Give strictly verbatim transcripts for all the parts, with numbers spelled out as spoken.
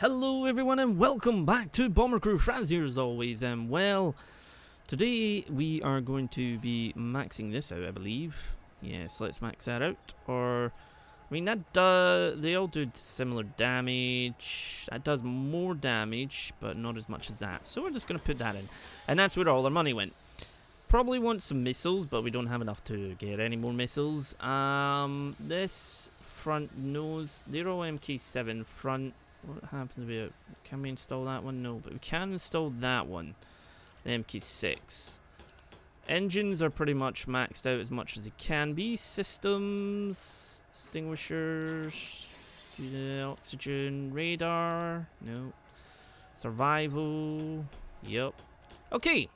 Hello everyone and welcome back to Bomber Crew. Franz here as always, and well, today we are going to be maxing this out, I believe. Yes, let's max that out. Or, I mean, that uh, they all do similar damage. That does more damage, but not as much as that. So we're just going to put that in. And that's where all our money went. Probably want some missiles, but we don't have enough to get any more missiles. Um, This front nose, they're all M K seven front. What happens to be? Can we install that one? No, but we can install that one. The M K six. Engines are pretty much maxed out as much as they can be. Systems, extinguishers, oxygen, radar. No. Survival. Yep. Okay.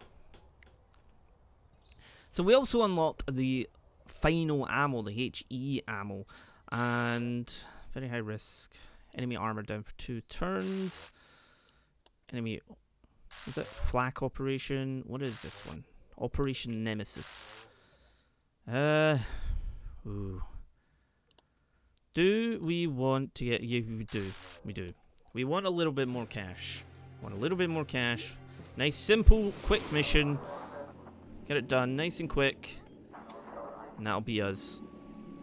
So we also unlocked the final ammo, the H E ammo, and very high risk. Enemy armor down for two turns. Enemy, is that flak operation? What is this one? Operation Nemesis. Uh, ooh. Do we want to get? Yeah, we do. We do. We want a little bit more cash. Want a little bit more cash. Nice, simple, quick mission. Get it done, nice and quick. And that'll be us.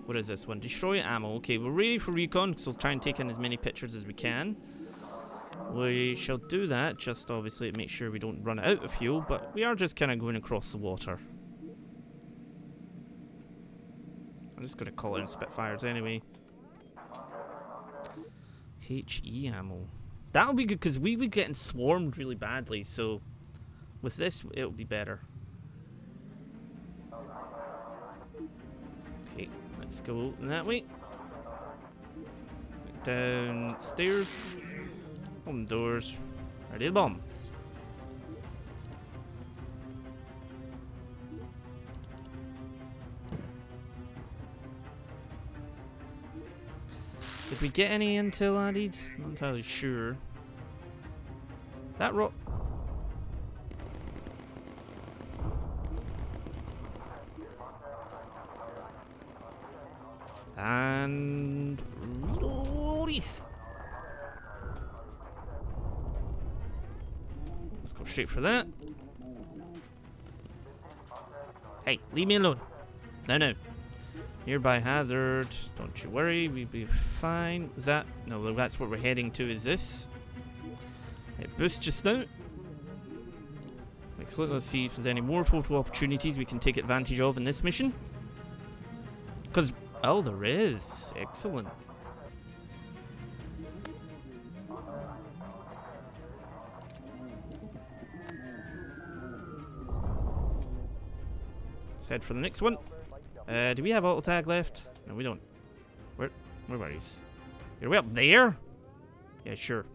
What is this one? Destroy ammo. Okay, we're ready for recon, so we'll try and take in as many pictures as we can. We shall do that, just obviously to make sure we don't run out of fuel, but we are just kind of going across the water. I'm just going to call it in Spitfires anyway. H E ammo. That'll be good, because we were getting swarmed really badly, so with this, it'll be better. Let's go that way. Downstairs. Open doors. Ready to bomb. Did we get any intel added? Not entirely sure. That rock. And release. Let's go straight for that. Hey, leave me alone. No, no. Nearby hazard. Don't you worry, we'll be fine. That, no, that's what we're heading to. Is this? It boosts just now. Excellent. Let's see if there's any more photo opportunities we can take advantage of in this mission. Because. Oh, there is. Excellent. Let's head for the next one. Uh, do we have auto tag left? No, we don't. Where, where were these? Are we up there? Yeah, sure.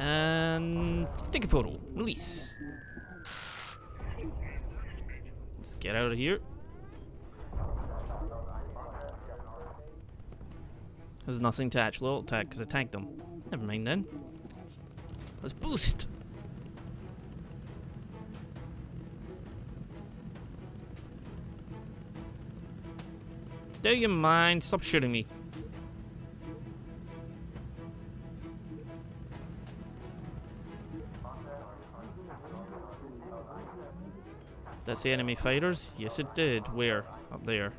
And take a photo. Release. Let's get out of here. There's nothing to actually alt tag because I tagged them. Never mind then. Let's boost. Do you mind? Stop shooting me. That's the enemy fighters? Yes, it did. Where? Up there.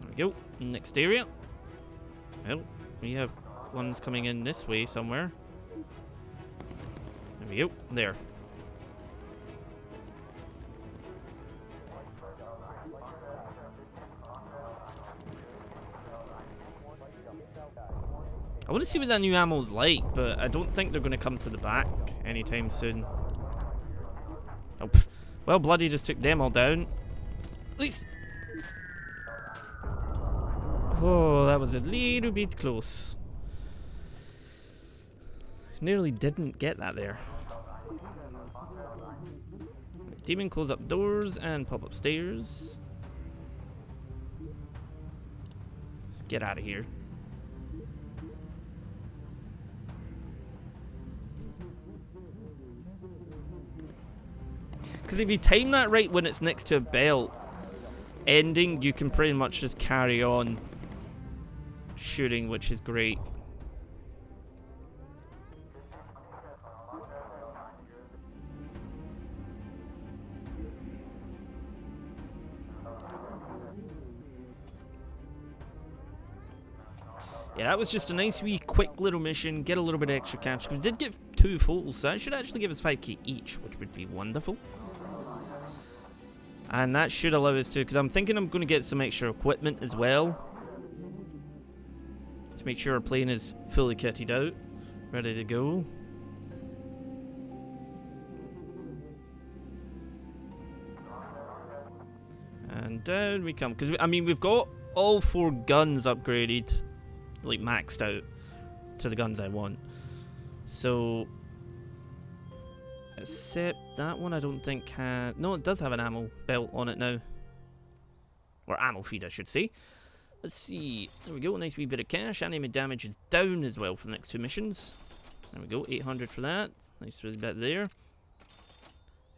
There we go. Next area. Well, we have ones coming in this way somewhere. There we go. There. I want to see what that new ammo's like, but I don't think they're going to come to the back anytime soon. Oh, pff. Well, bloody just took them all down. At least. Oh, that was a little bit close. Nearly didn't get that there. Demon, close up doors and pop upstairs. Let's get out of here. Because if you time that right when it's next to a belt ending, you can pretty much just carry on shooting, which is great. Yeah, that was just a nice wee quick little mission, get a little bit of extra cash, because we did get two fulls, so that should actually give us five K each, which would be wonderful. And that should allow us to, because I'm thinking I'm going to get some extra equipment as well, to make sure our plane is fully kitted out, ready to go. And down we come, because, I mean, we've got all four guns upgraded, like maxed out to the guns I want. So, except that one I don't think has... No, it does have an ammo belt on it now. Or ammo feed, I should say. Let's see. There we go. Nice wee bit of cash. Enemy damage is down as well for the next two missions. There we go. eight hundred for that. Nice wee bit there.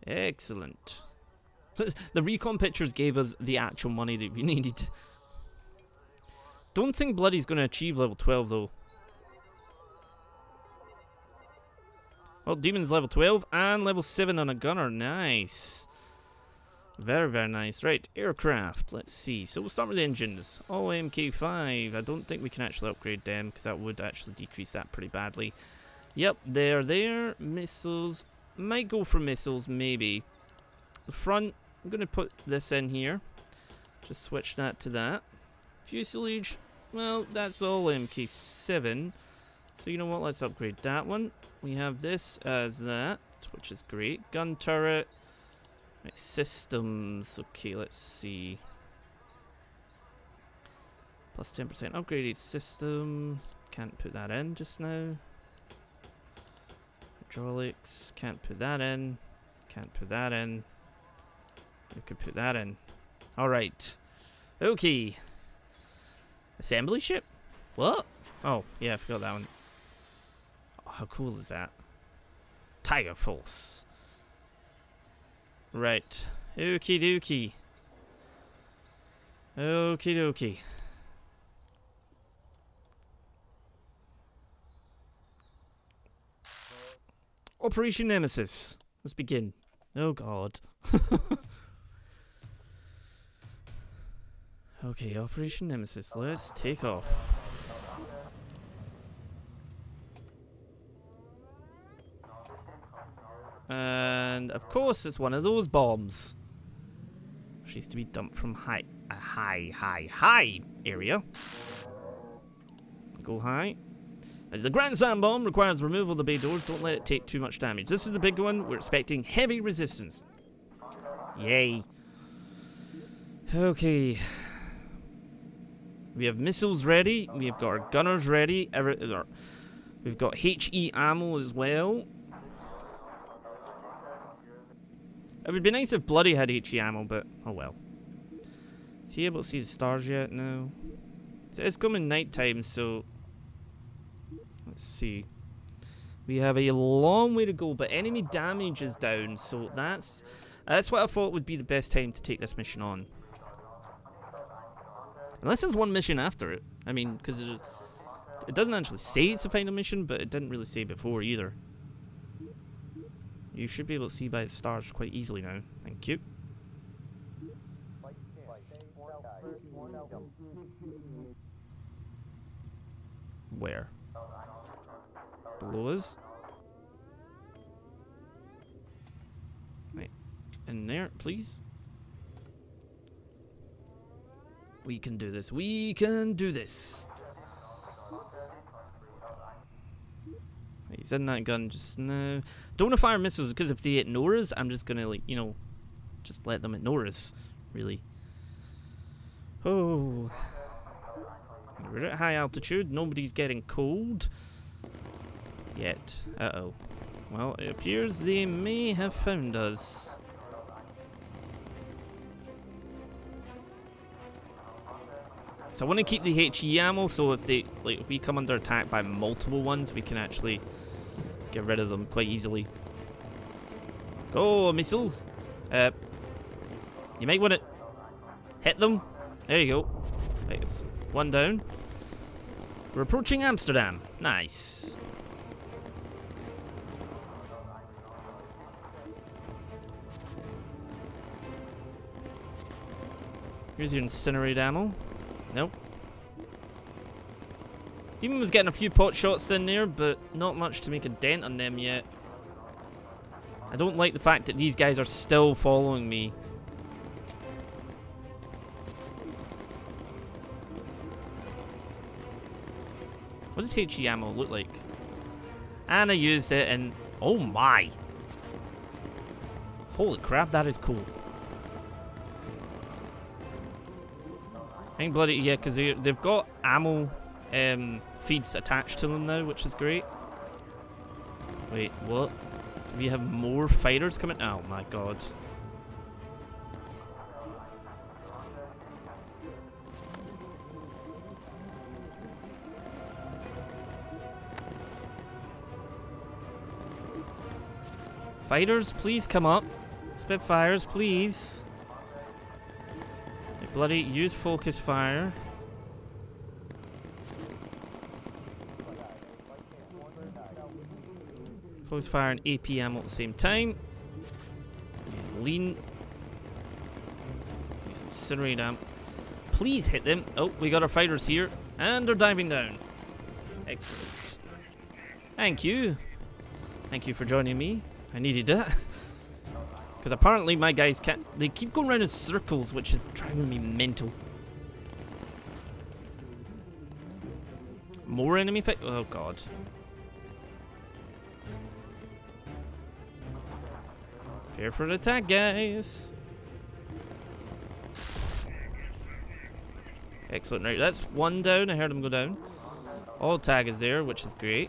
Excellent. The recon pictures gave us the actual money that we needed. Don't think Bloody's going to achieve level twelve, though. Well, Demon's level twelve and level seven on a gunner. Nice. Very, very nice. Right, aircraft. Let's see. So we'll start with engines. All M K five. I don't think we can actually upgrade them, because that would actually decrease that pretty badly. Yep, they're there. Missiles. Might go for missiles, maybe. The front, I'm going to put this in here. Just switch that to that. Fuselage. Well, that's all M K seven. So you know what? Let's upgrade that one. We have this as that, which is great. Gun turret. Right, systems. Okay, let's see. Plus ten percent upgraded system. Can't put that in just now. Hydraulics. Can't put that in. Can't put that in. You could put that in. Alright. Okay. Assembly ship? What? Oh, yeah, I forgot that one. Oh, how cool is that? Tiger Force. Right. Okie dokie. Okie dokie. Operation Nemesis. Let's begin. Oh, God. Okay, Operation Nemesis. Let's take off. And, of course, it's one of those bombs. She used to be dumped from high, a high, high, high area. Go high. The Grand Slam Bomb requires removal of the bay doors. Don't let it take too much damage. This is the big one. We're expecting heavy resistance. Yay. Okay. We have missiles ready. We've got our gunners ready. We've got H E ammo as well. It would be nice if Bloody had H E ammo, but oh well. Is he able to see the stars yet? No. It's coming night time, so... Let's see. We have a long way to go, but enemy damage is down, so that's... That's what I thought would be the best time to take this mission on. Unless there's one mission after it. I mean, because it doesn't actually say it's a final mission, but it didn't really say before either. You should be able to see by the stars quite easily now. Thank you. Where? Below us? Right. In there, please. We can do this. We can do this. He's in that gun just now. Don't want to fire missiles, because if they ignore us, I'm just going to, like, you know, just let them ignore us, really. Oh. We're at high altitude. Nobody's getting cold yet. Uh-oh. Well, it appears they may have found us. So I want to keep the H E ammo, so if they, like, if we come under attack by multiple ones, we can actually get rid of them quite easily. Go, missiles! Uh, you might want to hit them. There you go. Right, it's one down. We're approaching Amsterdam. Nice. Here's your incinerated ammo. Nope. Demon was getting a few pot shots in there, but not much to make a dent on them yet. I don't like the fact that these guys are still following me. What does H E ammo look like? And I used it and... oh my! Holy crap, that is cool. I ain't bloody yeah, because they've got ammo um, feeds attached to them now, which is great. Wait, what? We have more fighters coming. Oh my god. Fighters, please come up. Spitfires, please. They bloody use focus fire. Focus fire and A P ammo at the same time. Use lean. Use incinerate ammo. Please hit them. Oh, we got our fighters here. And they're diving down. Excellent. Thank you. Thank you for joining me. I needed that. Because apparently my guys can't. They keep going around in circles, which is driving me mental. More enemy fight. Oh, God. Here for the attack, guys. Excellent. Right, that's one down. I heard him go down. All tag is there, which is great.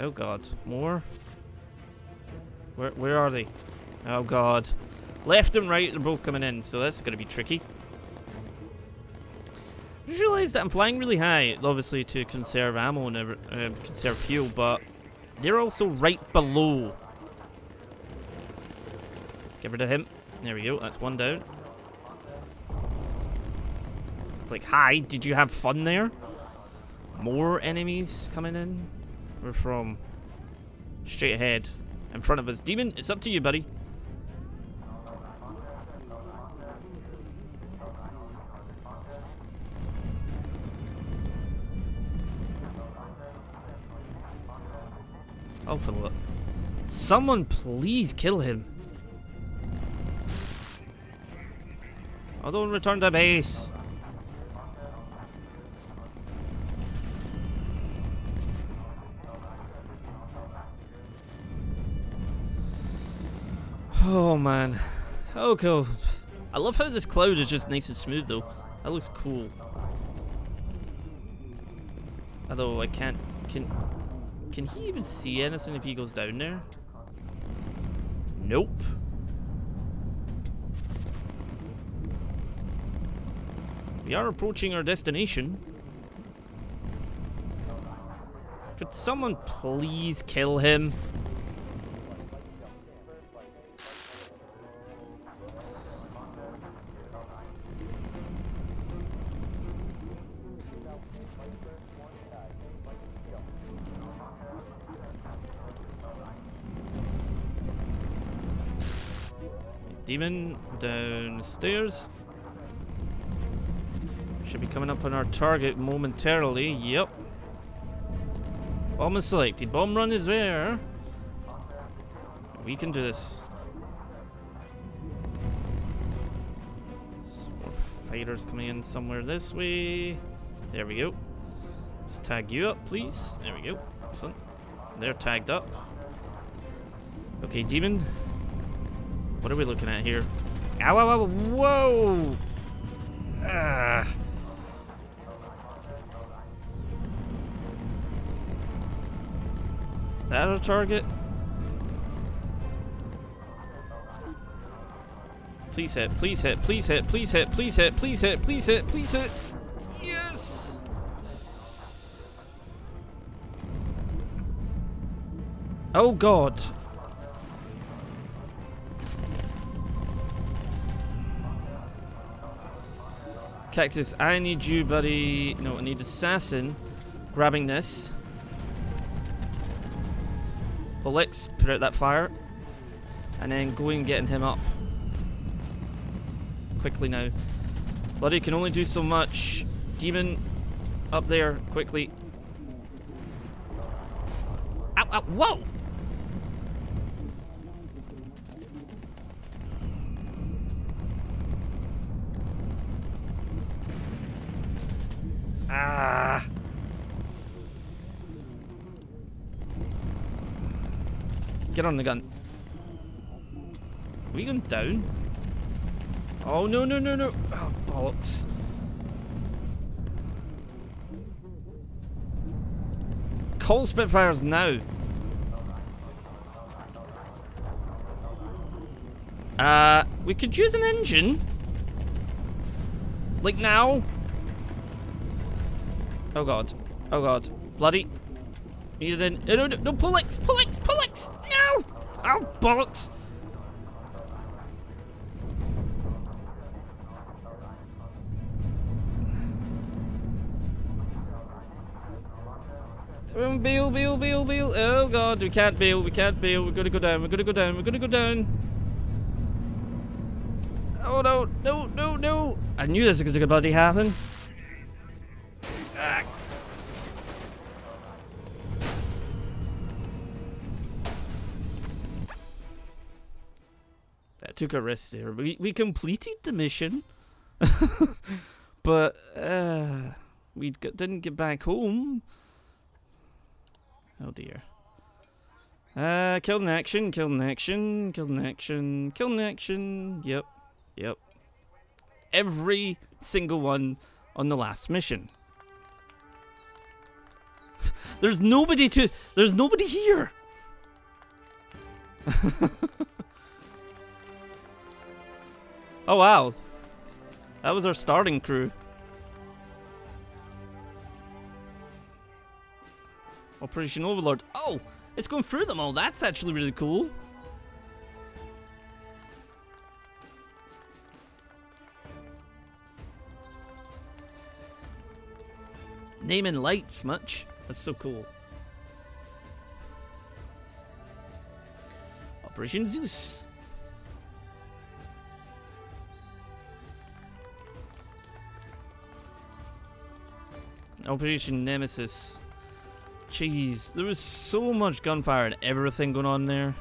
Oh god, more. Where where are they? Oh god, left and right. They're both coming in, so that's gonna be tricky. I just realised that I'm flying really high, obviously to conserve ammo and every, uh, conserve fuel, but they're also right below. Get rid of him. There we go, that's one down. It's like, hi, did you have fun there? More enemies coming in. We're from straight ahead in front of us. Demon, it's up to you, buddy. Oh, for look. Someone please kill him. I don't return to base. Oh man. Oh god. I love how this cloud is just nice and smooth though. That looks cool. Although I can't can Can he even see anything if he goes down there? Nope. We are approaching our destination. Could someone please kill him? Demon downstairs. Should be coming up on our target momentarily. Yep. Bomb is selected. Bomb run is there. We can do this. Some more fighters coming in somewhere this way. There we go. Just tag you up, please. There we go. Excellent. They're tagged up. Okay, Demon. What are we looking at here? Ow, ow, ow, whoa! Ah. Is that a target? Please hit, please hit, please hit, please hit, please hit, please hit, please hit, please hit. Yes! Oh god. Cactus, I need you, buddy. No, I need assassin. Grabbing this. Bullets, put out that fire. And then going and getting him up. Quickly now. Bloody can only do so much. Demon, up there, quickly. Ow, ow, whoa! Ah! Get on the gun. Are we going down? Oh no no no no! Oh bollocks! Call Spitfires now. Uh, we could use an engine. Like now. Oh god! Oh god! Bloody! Need an no no no! Pull X! Pull X! Pull X! No! Oh bollocks! Bail, bail, bail, bail. Oh god, we can't bail, we can't bail. We're gonna go down, we're gonna go down, we're gonna go down. Oh no, no, no, no. I knew this was gonna bloody happen. Ah. That took a risk there. We, we completed the mission, but uh, we didn't get back home. Oh dear. Uh, killed in action, killed in action, killed in action, killed in action. Yep, yep. Every single one on the last mission. There's nobody to. There's nobody here. Oh wow, that was our starting crew. Operation Overlord. Oh, it's going through them all. That's actually really cool. Name and lights, much. That's so cool. Operation Zeus. Operation Nemesis. Jeez, there was so much gunfire and everything going on there.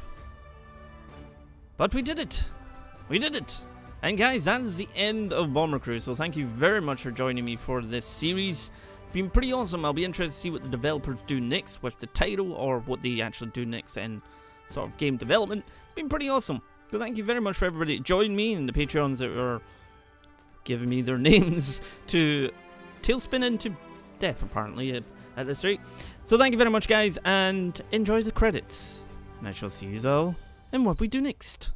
But we did it! We did it! And guys, that is the end of Bomber Crew, so thank you very much for joining me for this series. It's been pretty awesome. I'll be interested to see what the developers do next with the title, or what they actually do next in sort of game development. It's been pretty awesome. So thank you very much for everybody that joined me and the Patreons that are giving me their names to Tailspin into death, apparently, at this rate. So thank you very much, guys, and enjoy the credits. And I shall see you all in what we do next.